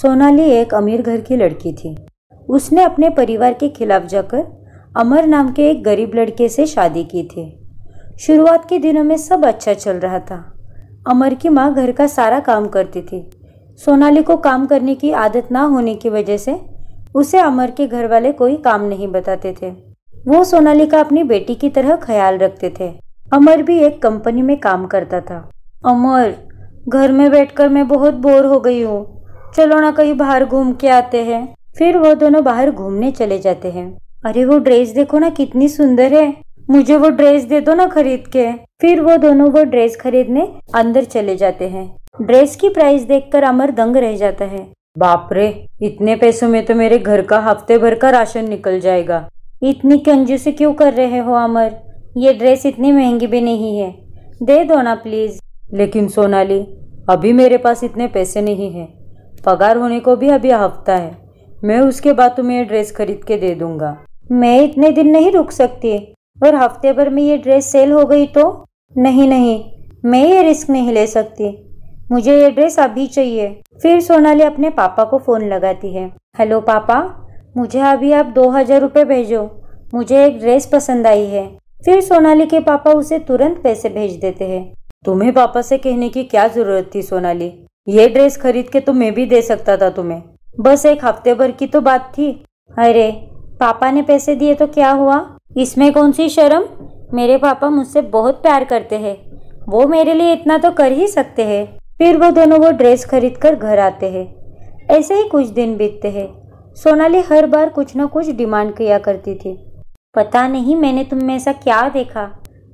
सोनाली एक अमीर घर की लड़की थी। उसने अपने परिवार के खिलाफ जाकर अमर नाम के एक गरीब लड़के से शादी की थी। शुरुआत के दिनों में सब अच्छा चल रहा था। अमर की माँ घर का सारा काम करती थी। सोनाली को काम करने की आदत ना होने की वजह से उसे अमर के घर वाले कोई काम नहीं बताते थे। वो सोनाली का अपनी बेटी की तरह ख्याल रखते थे। अमर भी एक कंपनी में काम करता था। अमर, घर में बैठकर मैं बहुत बोर हो गई हूँ, चलो ना कहीं बाहर घूम के आते हैं। फिर वो दोनों बाहर घूमने चले जाते हैं। अरे वो ड्रेस देखो ना कितनी सुंदर है, मुझे वो ड्रेस दे दो ना खरीद के। फिर वो दोनों वो ड्रेस खरीदने अंदर चले जाते हैं। ड्रेस की प्राइस देखकर अमर दंग रह जाता है। बाप रे, इतने पैसों में तो मेरे घर का हफ्ते भर का राशन निकल जाएगा। इतनी कंजूसी क्यों कर रहे हो अमर, ये ड्रेस इतनी महंगी भी नहीं है, दे दो ना प्लीज। लेकिन सोनाली, अभी मेरे पास इतने पैसे नहीं है, पगार होने को भी अभी हफ्ता है, मैं उसके बाद तुम्हें ये ड्रेस खरीद के दे दूंगा। मैं इतने दिन नहीं रुक सकती, और हफ्ते भर में ये ड्रेस सेल हो गई तो? नहीं, मैं ये रिस्क नहीं ले सकती, मुझे ये ड्रेस अभी चाहिए। फिर सोनाली अपने पापा को फ़ोन लगाती है। हेलो पापा, मुझे अभी आप 2000 रुपये भेजो, मुझे एक ड्रेस पसंद आई है। फिर सोनाली के पापा उसे तुरंत पैसे भेज देते हैं। तुम्हें पापा से कहने की क्या ज़रूरत थी सोनाली, ये ड्रेस खरीद के तो मैं भी दे सकता था तुम्हें, बस एक हफ्ते भर की तो बात थी। अरे पापा ने पैसे दिए तो क्या हुआ, इसमें कौन सी शर्म, मेरे पापा मुझसे बहुत प्यार करते हैं, वो मेरे लिए इतना तो कर ही सकते हैं। फिर वो दोनों वो ड्रेस खरीद कर घर आते हैं। ऐसे ही कुछ दिन बीतते हैं। सोनाली हर बार कुछ न कुछ डिमांड किया करती थी। पता नहीं मैंने तुम में ऐसा क्या देखा,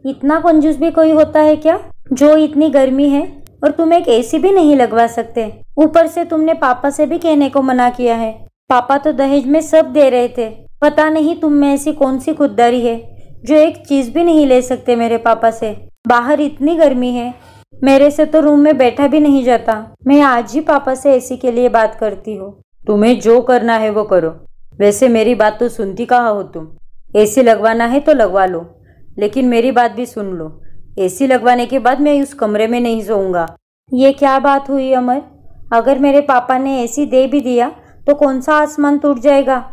इतना कंजूस भी कोई होता है क्या, जो इतनी गर्मी है और तुम एक एसी भी नहीं लगवा सकते, ऊपर से तुमने पापा से भी कहने को मना किया है, पापा तो दहेज में सब दे रहे थे। पता नहीं तुम में ऐसी कौन सी खुददारी है, जो एक चीज़ भी नहीं ले सकते मेरे पापा से। बाहर इतनी गर्मी है, मेरे से तो रूम में बैठा भी नहीं जाता, मैं आज ही पापा से एसी के लिए बात करती हूँ। तुम्हें जो करना है वो करो, वैसे मेरी बात तो सुनती कहाँ हो तुम, एसी लगवाना है तो लगवा लो, लेकिन मेरी बात भी सुन लो, एसी लगवाने के बाद मैं उस कमरे में नहीं सोऊंगा। ये क्या बात हुई अमर, अगर मेरे पापा ने एसी दे भी दिया तो कौन सा आसमान टूट जाएगा,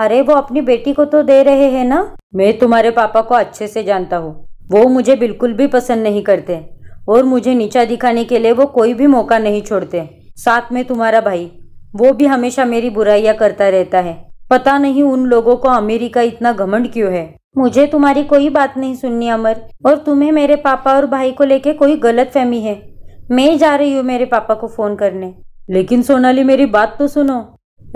अरे वो अपनी बेटी को तो दे रहे हैं ना। मैं तुम्हारे पापा को अच्छे से जानता हूँ, वो मुझे बिल्कुल भी पसंद नहीं करते, और मुझे नीचा दिखाने के लिए वो कोई भी मौका नहीं छोड़ते। साथ में तुम्हारा भाई, वो भी हमेशा मेरी बुराइयाँ करता रहता है, पता नहीं उन लोगों को अमेरिका इतना घमंड क्यों है। मुझे तुम्हारी कोई बात नहीं सुननी अमर, और तुम्हें मेरे पापा और भाई को लेके कोई गलतफहमी है। मैं जा रही हूँ मेरे पापा को फ़ोन करने। लेकिन सोनाली मेरी बात तो सुनो,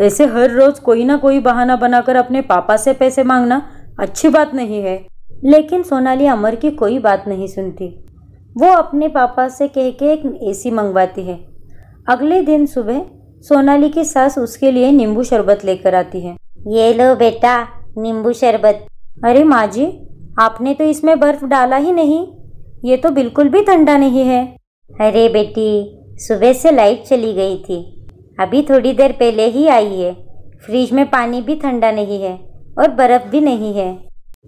ऐसे हर रोज कोई ना कोई बहाना बनाकर अपने पापा से पैसे मांगना अच्छी बात नहीं है। लेकिन सोनाली अमर की कोई बात नहीं सुनती। वो अपने पापा से कह के एक एसी मंगवाती है। अगले दिन सुबह सोनाली की सास उसके लिए नींबू शरबत लेकर आती है। ये लो बेटा नींबू शरबत। अरे माँ जी, आपने तो इसमें बर्फ डाला ही नहीं, ये तो बिल्कुल भी ठंडा नहीं है। अरे बेटी, सुबह से लाइट चली गई थी, अभी थोड़ी देर पहले ही आई है, फ्रिज में पानी भी ठंडा नहीं है और बर्फ़ भी नहीं है।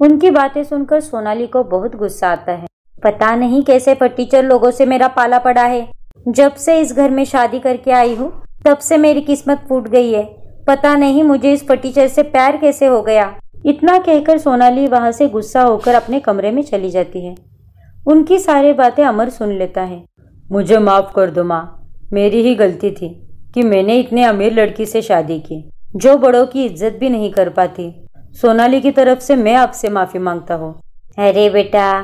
उनकी बातें सुनकर सोनाली को बहुत गुस्सा आता है। पता नहीं कैसे फटीचर लोगों से मेरा पाला पड़ा है, जब से इस घर में शादी करके आई हूँ तब से मेरी किस्मत फूट गई है, पता नहीं मुझे इस फटीचर से प्यार कैसे हो गया। इतना कहकर सोनाली वहाँ से गुस्सा होकर अपने कमरे में चली जाती है। उनकी सारी बातें अमर सुन लेता है। मुझे माफ़ कर दो माँ, मेरी ही गलती थी कि मैंने इतने अमीर लड़की से शादी की, जो बड़ों की इज्जत भी नहीं कर पाती। सोनाली की तरफ से मैं आपसे माफ़ी मांगता हूँ। अरे बेटा,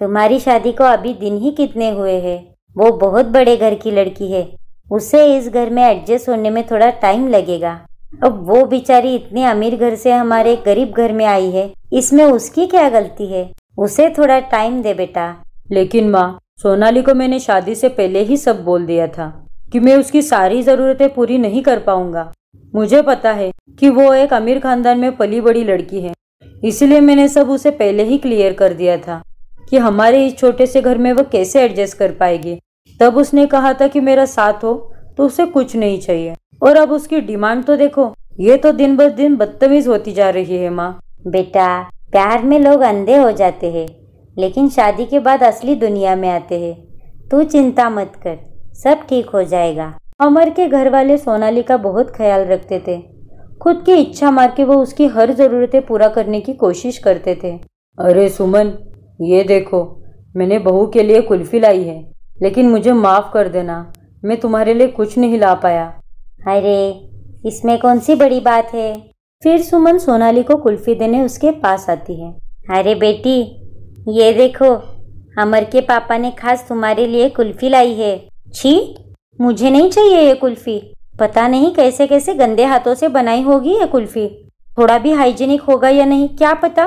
तुम्हारी शादी को अभी दिन ही कितने हुए हैं, वो बहुत बड़े घर की लड़की है, उसे इस घर में एडजस्ट होने में थोड़ा टाइम लगेगा। अब वो बेचारी इतने अमीर घर से हमारे गरीब घर में आई है, इसमें उसकी क्या गलती है, उसे थोड़ा टाइम दे बेटा। लेकिन माँ, सोनाली को मैंने शादी से पहले ही सब बोल दिया था कि मैं उसकी सारी ज़रूरतें पूरी नहीं कर पाऊंगा। मुझे पता है कि वो एक अमीर खानदान में पली बड़ी लड़की है, इसलिए मैंने सब उसे पहले ही क्लियर कर दिया था कि हमारे इस छोटे से घर में वो कैसे एडजस्ट कर पाएगी। तब उसने कहा था कि मेरा साथ हो तो उसे कुछ नहीं चाहिए, और अब उसकी डिमांड तो देखो, ये तो दिन ब दिन बदतमीज होती जा रही है। माँ बेटा, प्यार में लोग अंधे हो जाते हैं, लेकिन शादी के बाद असली दुनिया में आते हैं। तू चिंता मत कर, सब ठीक हो जाएगा। अमर के घर वाले सोनाली का बहुत ख्याल रखते थे। खुद की इच्छा मार के वो उसकी हर ज़रूरतें पूरा करने की कोशिश करते थे। अरे सुमन, ये देखो, मैंने बहू के लिए कुल्फ़ी लाई है, लेकिन मुझे माफ़ कर देना, मैं तुम्हारे लिए कुछ नहीं ला पाया। अरे इसमें कौन सी बड़ी बात है। फिर सुमन सोनाली को कुल्फ़ी देने उसके पास आती है। अरे बेटी, ये देखो, अमर के पापा ने खास तुम्हारे लिए कुल्फ़ी लाई है। छी, मुझे नहीं चाहिए ये कुल्फ़ी। पता नहीं कैसे कैसे गंदे हाथों से बनाई होगी ये कुल्फ़ी। थोड़ा भी हाइजीनिक होगा या नहीं क्या पता।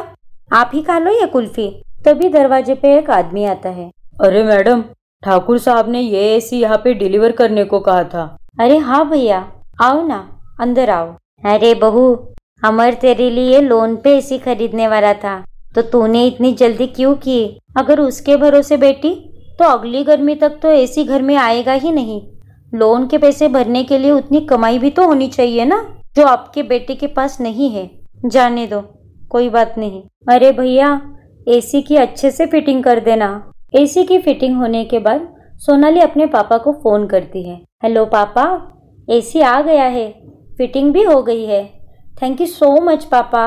आप ही खा लो ये कुल्फ़ी। तभी दरवाजे पे एक आदमी आता है। अरे मैडम, ठाकुर साहब ने ये ऐसी यहाँ पे डिलीवर करने को कहा था। अरे हाँ भैया, आओ ना, अंदर आओ। अरे बहू, अमर तेरे लिए लोन पे ऐसी खरीदने वाला था, तो तूने इतनी जल्दी क्यों की। अगर उसके भरोसे बेटी तो अगली गर्मी तक तो ऐसी घर में आएगा ही नहीं। लोन के पैसे भरने के लिए उतनी कमाई भी तो होनी चाहिए ना, जो आपके बेटे के पास नहीं है। जाने दो, कोई बात नहीं। अरे भैया, एसी की अच्छे से फिटिंग कर देना। एसी की फिटिंग होने के बाद सोनाली अपने पापा को फ़ोन करती है। हेलो पापा, एसी आ गया है, फिटिंग भी हो गई है। थैंक यू सो मच पापा।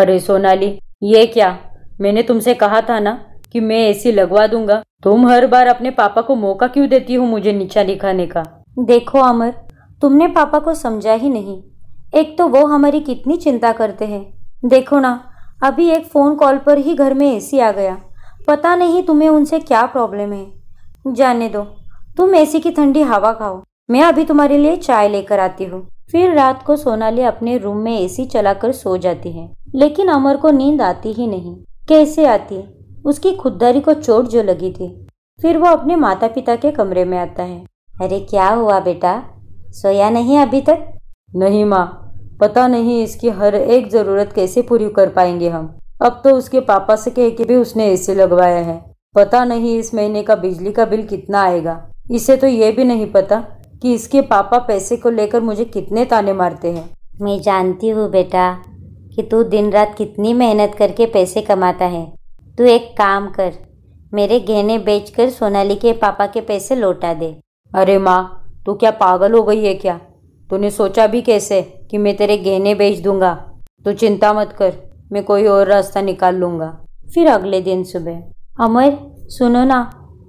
अरे सोनाली, ये क्या, मैंने तुमसे कहा था ना कि मैं एसी लगवा दूंगा। तुम हर बार अपने पापा को मौका क्यों देती हो मुझे नीचा दिखाने का। देखो अमर, तुमने पापा को समझा ही नहीं। एक तो वो हमारी कितनी चिंता करते हैं। देखो ना, अभी एक फ़ोन कॉल पर ही घर में एसी आ गया। पता नहीं तुम्हें उनसे क्या प्रॉब्लम है। जाने दो, तुम एसी की ठंडी हवा खाओ, मैं अभी तुम्हारे लिए चाय लेकर आती हूँ। फिर रात को सोनाली अपने रूम में एसी चलाकर सो जाती है। लेकिन अमर को नींद आती ही नहीं। कैसे आती, उसकी खुददारी को चोट जो लगी थी। फिर वो अपने माता पिता के कमरे में आता है। अरे क्या हुआ बेटा, सोया नहीं अभी तक। नहीं माँ, पता नहीं इसकी हर एक ज़रूरत कैसे पूरी कर पाएंगे हम। अब तो उसके पापा से कह के भी उसने एसी लगवाया है। पता नहीं इस महीने का बिजली का बिल कितना आएगा। इसे तो ये भी नहीं पता कि इसके पापा पैसे को लेकर मुझे कितने ताने मारते हैं। मैं जानती हूँ बेटा कि तू दिन रात कितनी मेहनत करके पैसे कमाता है। तू एक काम कर, मेरे गहने बेचकर सोनाली के पापा के पैसे लौटा दे। अरे माँ, तू क्या पागल हो गई है क्या। तूने सोचा भी कैसे कि मैं तेरे गहने बेच दूंगा। तू चिंता मत कर, मैं कोई और रास्ता निकाल लूँगा। फिर अगले दिन सुबह, अमर सुनो ना,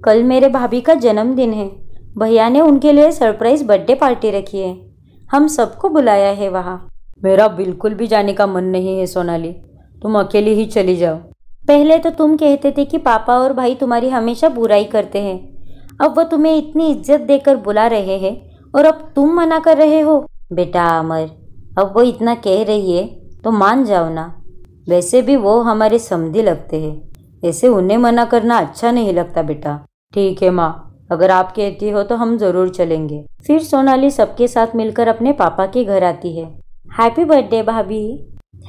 कल मेरे भाभी का जन्मदिन है। भैया ने उनके लिए सरप्राइज़ बर्थडे पार्टी रखी है, हम सबको बुलाया है वहाँ। मेरा बिल्कुल भी जाने का मन नहीं है सोनाली, तुम अकेली ही चली जाओ। पहले तो तुम कहते थे कि पापा और भाई तुम्हारी हमेशा बुराई करते हैं। अब वो तुम्हें इतनी इज्जत देकर बुला रहे हैं और अब तुम मना कर रहे हो। बेटा अमर, अब वो इतना कह रही है तो मान जाओ ना। वैसे भी वो हमारे समधी लगते हैं, ऐसे उन्हें मना करना अच्छा नहीं लगता बेटा। ठीक है माँ, अगर आप कहती हो तो हम ज़रूर चलेंगे। फिर सोनाली सबके साथ मिलकर अपने पापा के घर आती है। हैप्पी बर्थडे भाभी।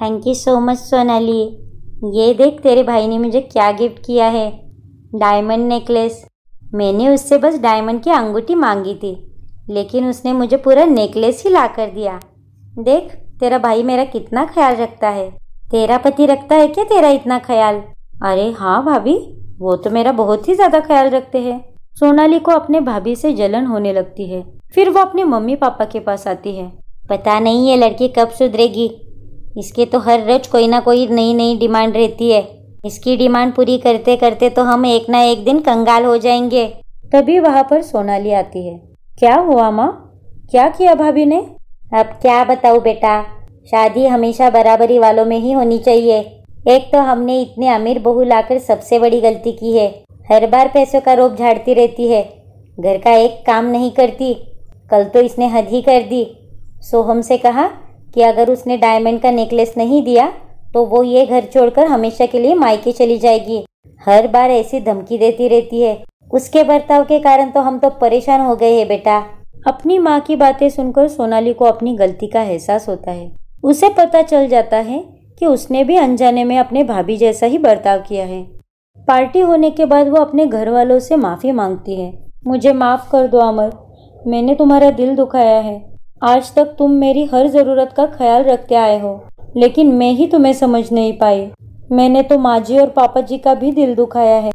Thank you so much Sonali. ये देख, तेरे भाई ने मुझे क्या गिफ्ट किया है, डायमंड नेकलेस। मैंने उससे बस डायमंड की अंगूठी मांगी थी, लेकिन उसने मुझे पूरा नेकलेस ही ला कर दिया। देख, तेरा भाई मेरा कितना ख्याल रखता है। तेरा पति रखता है क्या तेरा इतना ख्याल। अरे हाँ भाभी, वो तो मेरा बहुत ही ज़्यादा ख्याल रखते हैं। सोनाली को अपने भाभी से जलन होने लगती है। फिर वो अपने मम्मी पापा के पास आती है। पता नहीं ये लड़की कब सुधरेगी, इसके तो हर रोज कोई ना कोई नई नई डिमांड रहती है। इसकी डिमांड पूरी करते करते तो हम एक ना एक दिन कंगाल हो जाएंगे। तभी वहाँ पर सोनाली आती है। क्या हुआ माँ, क्या किया भाभी ने। अब क्या बताऊँ बेटा, शादी हमेशा बराबरी वालों में ही होनी चाहिए। एक तो हमने इतने अमीर बहू लाकर सबसे बड़ी गलती की है। हर बार पैसों का रोप झाड़ती रहती है, घर का एक काम नहीं करती। कल तो इसने हद ही कर दी। सोहम से कहा कि अगर उसने डायमंड का नेकलेस नहीं दिया तो वो ये घर छोड़कर हमेशा के लिए मायके चली जाएगी। हर बार ऐसी धमकी देती रहती है। उसके बर्ताव के कारण तो हम तो परेशान हो गए हैं बेटा। अपनी माँ की बातें सुनकर सोनाली को अपनी गलती का एहसास होता है। उसे पता चल जाता है कि उसने भी अनजाने में अपने भाभी जैसा ही बर्ताव किया है। पार्टी होने के बाद वो अपने घर वालों से माफ़ी मांगती है। मुझे माफ़ कर दो अमर, मैंने तुम्हारा दिल दुखाया है। आज तक तुम मेरी हर ज़रूरत का ख्याल रखते आए हो, लेकिन मैं ही तुम्हें समझ नहीं पाई। मैंने तो माँ जी और पापा जी का भी दिल दुखाया है।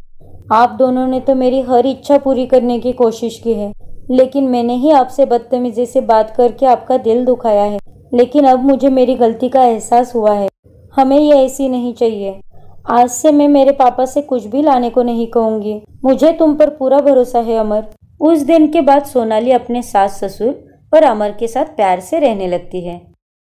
आप दोनों ने तो मेरी हर इच्छा पूरी करने की कोशिश की है, लेकिन मैंने ही आपसे बदतमीजी से बात करके आपका दिल दुखाया है। लेकिन अब मुझे मेरी गलती का एहसास हुआ है। हमें यह ऐसी नहीं चाहिए। आज से मैं मेरे पापा से कुछ भी लाने को नहीं कहूँगी। मुझे तुम पर पूरा भरोसा है अमर। उस दिन के बाद सोनाली अपने सास ससुर और अमर के साथ प्यार से रहने लगती है।